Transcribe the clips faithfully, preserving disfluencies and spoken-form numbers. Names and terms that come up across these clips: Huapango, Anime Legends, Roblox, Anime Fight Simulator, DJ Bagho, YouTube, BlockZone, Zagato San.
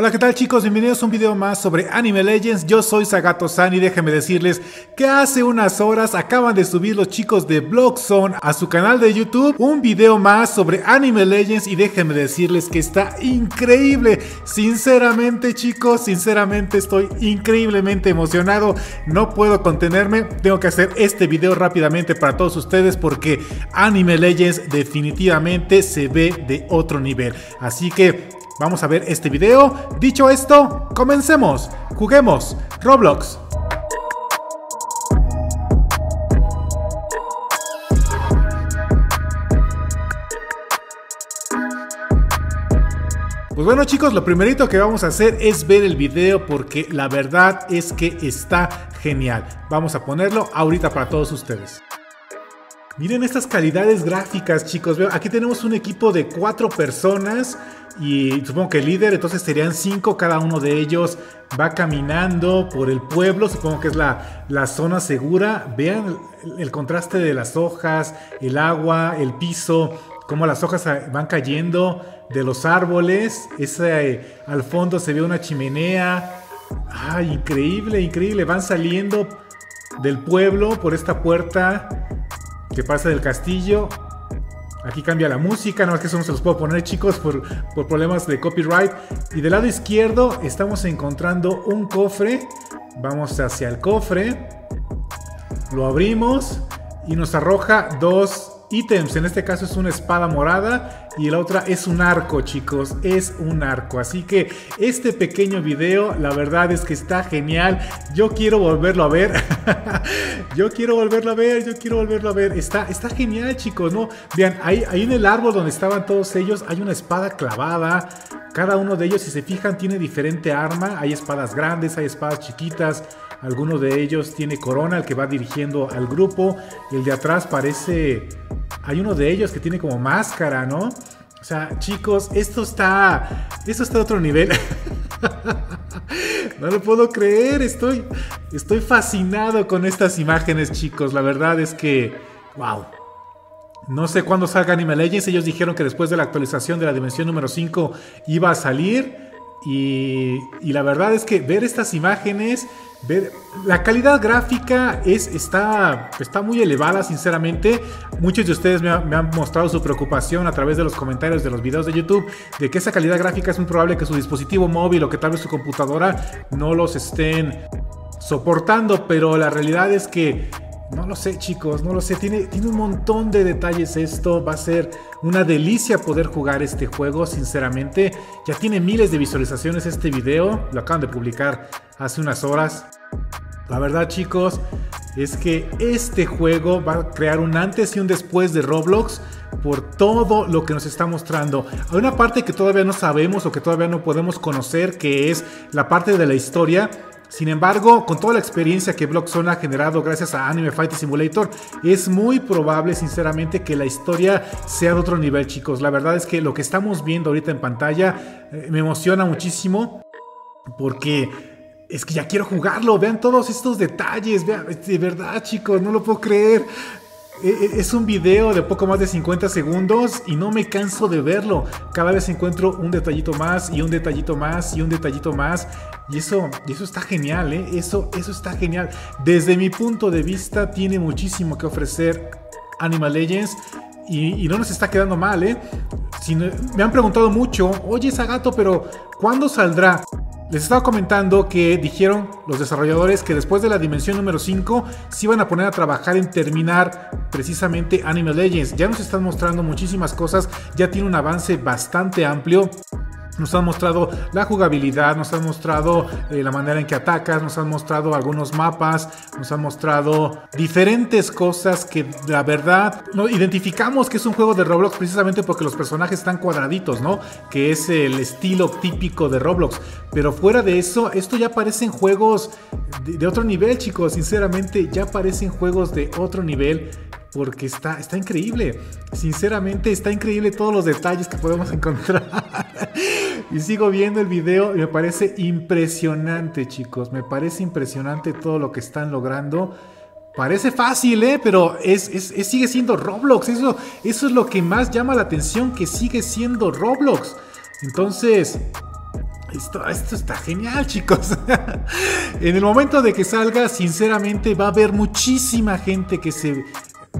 Hola, ¿qué tal chicos? Bienvenidos a un video más sobre Anime Legends. Yo soy Zagato San y déjenme decirles que hace unas horas acaban de subir los chicos de BlockZone a su canal de YouTube un video más sobre Anime Legends y déjenme decirles que está increíble. Sinceramente chicos, sinceramente estoy increíblemente emocionado. No puedo contenerme, tengo que hacer este video rápidamente para todos ustedes porque Anime Legends definitivamente se ve de otro nivel. Así que vamos a ver este video. Dicho esto, comencemos. Juguemos Roblox. Pues bueno chicos, lo primerito que vamos a hacer es ver el video porque la verdad es que está genial. Vamos a ponerlo ahorita para todos ustedes. Miren estas calidades gráficas chicos, aquí tenemos un equipo de cuatro personas y supongo que el líder, entonces serían cinco, cada uno de ellos va caminando por el pueblo, supongo que es la, la zona segura. Vean el, el contraste de las hojas, el agua, el piso, cómo las hojas van cayendo de los árboles, ese, al fondo se ve una chimenea. ¡Ay, increíble, increíble! Van saliendo del pueblo por esta puerta que pasa del castillo. Aquí cambia la música, nada más que eso no se los puedo poner chicos por, por problemas de copyright. Y del lado izquierdo estamos encontrando un cofre, vamos hacia el cofre, lo abrimos y nos arroja dos ítems, en este caso es una espada morada y la otra es un arco chicos, es un arco. Así que este pequeño video la verdad es que está genial, yo quiero volverlo a ver. Yo quiero volverlo a ver, yo quiero volverlo a ver. Está, está genial, chicos, ¿no? Vean, ahí, ahí en el árbol donde estaban todos ellos hay una espada clavada. Cada uno de ellos, si se fijan, tiene diferente arma. Hay espadas grandes, hay espadas chiquitas. Alguno de ellos tiene corona, el que va dirigiendo al grupo. El de atrás parece... Hay uno de ellos que tiene como máscara, ¿no? O sea, chicos, esto está... Esto está a otro nivel. No lo puedo creer, estoy, estoy fascinado con estas imágenes chicos, la verdad es que, wow. No sé cuándo salga Anime Legends, ellos dijeron que después de la actualización de la dimensión número cinco iba a salir y, y la verdad es que ver estas imágenes, ver, la calidad gráfica es, está, está muy elevada sinceramente. Muchos de ustedes me, ha, me han mostrado su preocupación a través de los comentarios de los videos de YouTube de que esa calidad gráfica es muy probable que su dispositivo móvil o que tal vez su computadora no los estén soportando, pero la realidad es que no lo sé chicos, no lo sé, tiene, tiene un montón de detalles esto, va a ser una delicia poder jugar este juego sinceramente. Ya tiene miles de visualizaciones este video, lo acaban de publicar hace unas horas. La verdad chicos es que este juego va a crear un antes y un después de Roblox por todo lo que nos está mostrando. Hay una parte que todavía no sabemos o que todavía no podemos conocer, que es la parte de la historia. Sin embargo, con toda la experiencia que BlockZone ha generado gracias a Anime Fight Simulator, es muy probable, sinceramente, que la historia sea de otro nivel, chicos. La verdad es que lo que estamos viendo ahorita en pantalla eh, me emociona muchísimo porque... Es que ya quiero jugarlo, vean todos estos detalles, vean, de verdad chicos, no lo puedo creer. Es un video de poco más de cincuenta segundos y no me canso de verlo. Cada vez encuentro un detallito más y un detallito más y un detallito más. Y eso, eso está genial, ¿eh? Eso, eso está genial. Desde mi punto de vista tiene muchísimo que ofrecer Anime Legends y, y no nos está quedando mal, ¿eh? Si no, me han preguntado mucho, oye Zagato, pero ¿cuándo saldrá? Les estaba comentando que dijeron los desarrolladores que después de la dimensión número cinco se iban a poner a trabajar en terminar precisamente Anime Legends. Ya nos están mostrando muchísimas cosas, ya tiene un avance bastante amplio. Nos han mostrado la jugabilidad, nos han mostrado eh, la manera en que atacas, nos han mostrado algunos mapas, nos han mostrado diferentes cosas que la verdad no identificamos que es un juego de Roblox precisamente porque los personajes están cuadraditos, ¿no? Que es el estilo típico de Roblox. Pero fuera de eso, esto ya parecen juegos de, de otro nivel, chicos. Sinceramente, ya parecen juegos de otro nivel. Porque está, está increíble, sinceramente está increíble todos los detalles que podemos encontrar. Y sigo viendo el video y me parece impresionante chicos, me parece impresionante todo lo que están logrando. Parece fácil, ¿eh? Pero es, es, es, sigue siendo Roblox, eso, eso es lo que más llama la atención, que sigue siendo Roblox. Entonces... Esto, esto está genial, chicos. En el momento de que salga, sinceramente va a haber muchísima gente que se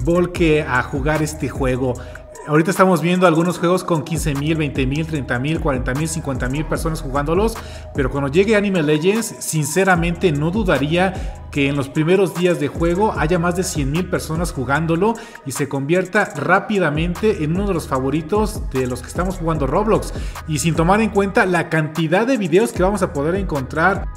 volque a jugar este juego. Ahorita estamos viendo algunos juegos con quince mil, veinte mil, treinta mil, cuarenta mil, cincuenta mil personas jugándolos. Pero cuando llegue Anime Legends, sinceramente no dudaría que en los primeros días de juego haya más de cien mil personas jugándolo y se convierta rápidamente en uno de los favoritos de los que estamos jugando Roblox. Y sin tomar en cuenta la cantidad de videos que vamos a poder encontrar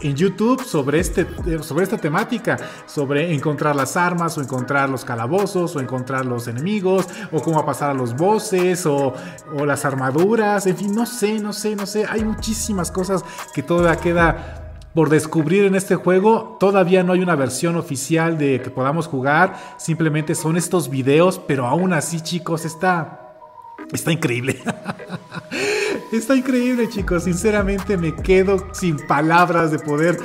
en YouTube sobre, este, sobre esta temática, sobre encontrar las armas, o encontrar los calabozos, o encontrar los enemigos, o cómo pasar a los bosses, o, o las armaduras, en fin, no sé, no sé, no sé, hay muchísimas cosas que todavía queda por descubrir en este juego. Todavía no hay una versión oficial de que podamos jugar, simplemente son estos videos, pero aún así, chicos, está... Está increíble. Está increíble, chicos. Sinceramente me quedo sin palabras de poder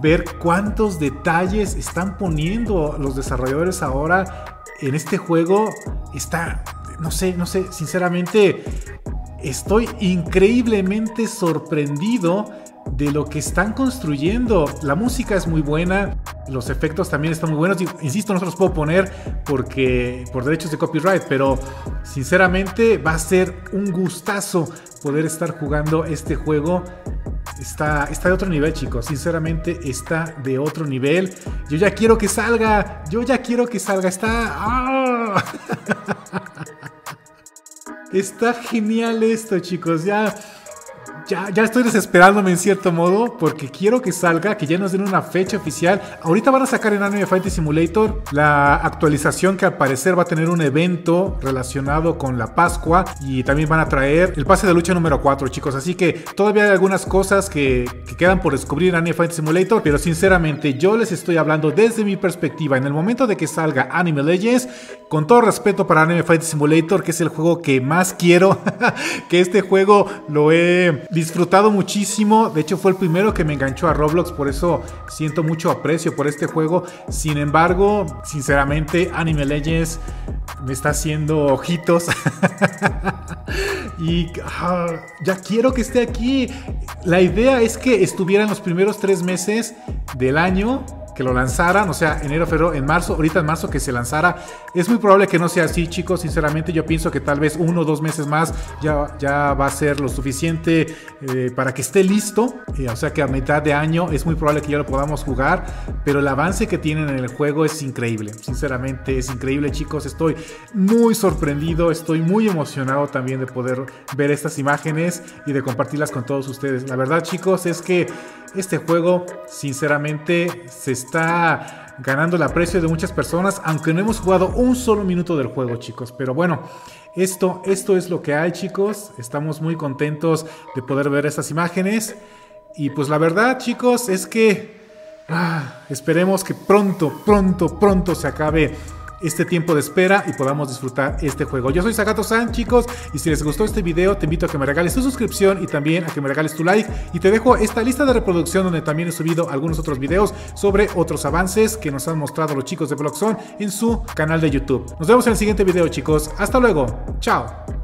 ver cuántos detalles están poniendo los desarrolladores ahora en este juego. Está, no sé, no sé. Sinceramente estoy increíblemente sorprendido de lo que están construyendo. La música es muy buena, los efectos también están muy buenos. Insisto, no se los puedo poner porque por derechos de copyright, pero sinceramente va a ser un gustazo poder estar jugando este juego. Está, está de otro nivel, chicos. Sinceramente está de otro nivel. Yo ya quiero que salga. Yo ya quiero que salga. Está... ¡Ah! Está genial esto, chicos. Ya... Ya, ya estoy desesperándome en cierto modo, porque quiero que salga, que ya nos den una fecha oficial. Ahorita van a sacar en Anime Fight Simulator la actualización que al parecer va a tener un evento relacionado con la Pascua, y también van a traer el pase de lucha número cuatro, chicos. Así que todavía hay algunas cosas que, que quedan por descubrir en Anime Fight Simulator, pero sinceramente yo les estoy hablando desde mi perspectiva. En el momento de que salga Anime Legends, con todo respeto para Anime Fight Simulator, que es el juego que más quiero, que este juego lo he... disfrutado muchísimo. De hecho fue el primero que me enganchó a Roblox, por eso siento mucho aprecio por este juego. Sin embargo, sinceramente Anime Legends me está haciendo ojitos y ah, ya quiero que esté aquí. La idea es que estuvieran los primeros tres meses del año, que lo lanzaran, o sea, enero, febrero, en marzo, ahorita en marzo que se lanzara. Es muy probable que no sea así, chicos. Sinceramente yo pienso que tal vez uno o dos meses más ya, ya va a ser lo suficiente eh, para que esté listo, eh, o sea que a mitad de año es muy probable que ya lo podamos jugar. Pero el avance que tienen en el juego es increíble, sinceramente es increíble, chicos. Estoy muy sorprendido, estoy muy emocionado también de poder ver estas imágenes y de compartirlas con todos ustedes. La verdad, chicos, es que este juego sinceramente se está ganando el aprecio de muchas personas, aunque no hemos jugado un solo minuto del juego, chicos. Pero bueno, esto, esto es lo que hay, chicos. Estamos muy contentos de poder ver estas imágenes. Y pues la verdad, chicos, es que ah, esperemos que pronto, pronto, pronto se acabe este tiempo de espera y podamos disfrutar este juego. Yo soy Zagato San, chicos, y si les gustó este video te invito a que me regales tu suscripción y también a que me regales tu like, y te dejo esta lista de reproducción donde también he subido algunos otros videos sobre otros avances que nos han mostrado los chicos de BlockZone en su canal de YouTube. Nos vemos en el siguiente video, chicos. Hasta luego. Chao.